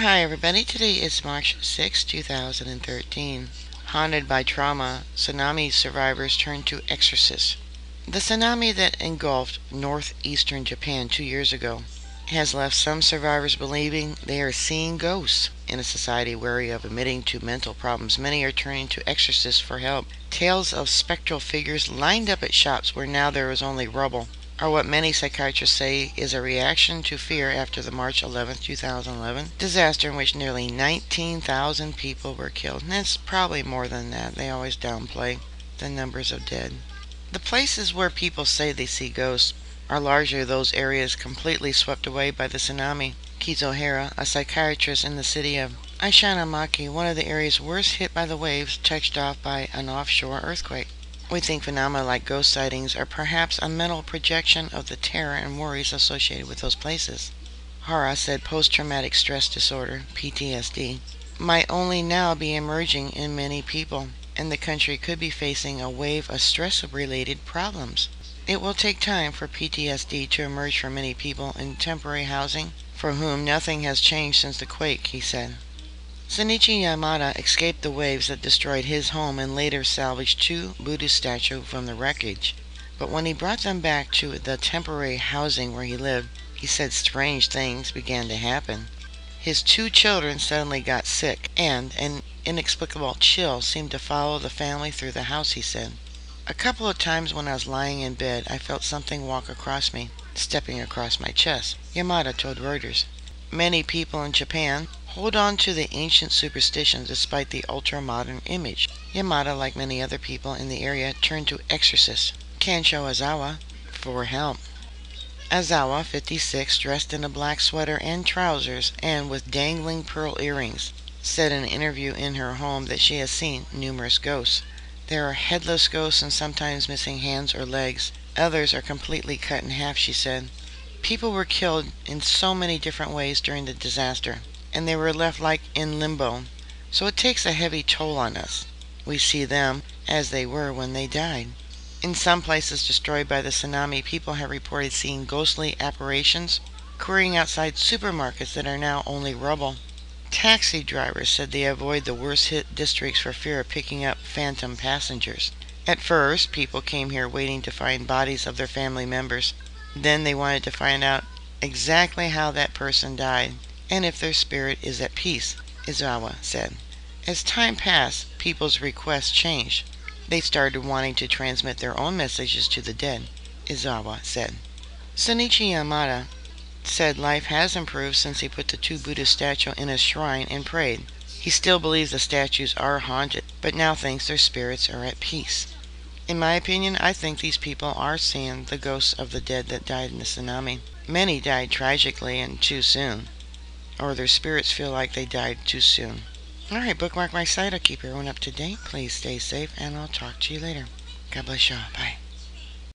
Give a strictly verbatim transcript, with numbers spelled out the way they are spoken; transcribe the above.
Hi everybody, today is March sixth, two thousand thirteen. Haunted by trauma, tsunami survivors turn to exorcists. The tsunami that engulfed northeastern Japan two years ago has left some survivors believing they are seeing ghosts. In a society wary of admitting to mental problems, many are turning to exorcists for help. Tales of spectral figures lined up at shops where now there is only rubble are what many psychiatrists say is a reaction to fear after the March eleventh, two thousand eleven disaster in which nearly nineteen thousand people were killed. And it's probably more than that. They always downplay the numbers of dead. The places where people say they see ghosts are largely those areas completely swept away by the tsunami. Kizuhara, a psychiatrist in the city of Ishinomaki, one of the areas worst hit by the waves, touched off by an offshore earthquake. We think phenomena like ghost sightings are perhaps a mental projection of the terror and worries associated with those places. Hara said post-traumatic stress disorder, P T S D, might only now be emerging in many people, and the country could be facing a wave of stress-related problems. It will take time for P T S D to emerge for many people in temporary housing, for whom nothing has changed since the quake, he said. Zenichi Yamada escaped the waves that destroyed his home and later salvaged two Buddhist statues from the wreckage. But when he brought them back to the temporary housing where he lived, he said strange things began to happen. His two children suddenly got sick, and an inexplicable chill seemed to follow the family through the house, he said. A couple of times when I was lying in bed, I felt something walk across me, stepping across my chest, Yamada told Reuters. Many people in Japan hold on to the ancient superstition despite the ultra-modern image. Yamada, like many other people in the area, turned to exorcist Kancho Izawa for help. Izawa, fifty-six, dressed in a black sweater and trousers and with dangling pearl earrings, said in an interview in her home that she has seen numerous ghosts. There are headless ghosts and sometimes missing hands or legs. Others are completely cut in half, she said. People were killed in so many different ways during the disaster, and they were left like in limbo, so it takes a heavy toll on us. We see them as they were when they died. In some places destroyed by the tsunami, people have reported seeing ghostly apparitions careering outside supermarkets that are now only rubble. Taxi drivers said they avoid the worst-hit districts for fear of picking up phantom passengers. At first, people came here waiting to find bodies of their family members. Then they wanted to find out exactly how that person died, and if their spirit is at peace, Izawa said. As time passed, people's requests changed. They started wanting to transmit their own messages to the dead, Izawa said. Zenichi Yamada said life has improved since he put the two Buddhist statues in his shrine and prayed. He still believes the statues are haunted, but now thinks their spirits are at peace. In my opinion, I think these people are seeing the ghosts of the dead that died in the tsunami. Many died tragically and too soon, or their spirits feel like they died too soon. Alright, bookmark my site. I'll keep everyone up to date. Please stay safe, and I'll talk to you later. God bless y'all. Bye.